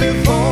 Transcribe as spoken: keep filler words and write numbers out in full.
before.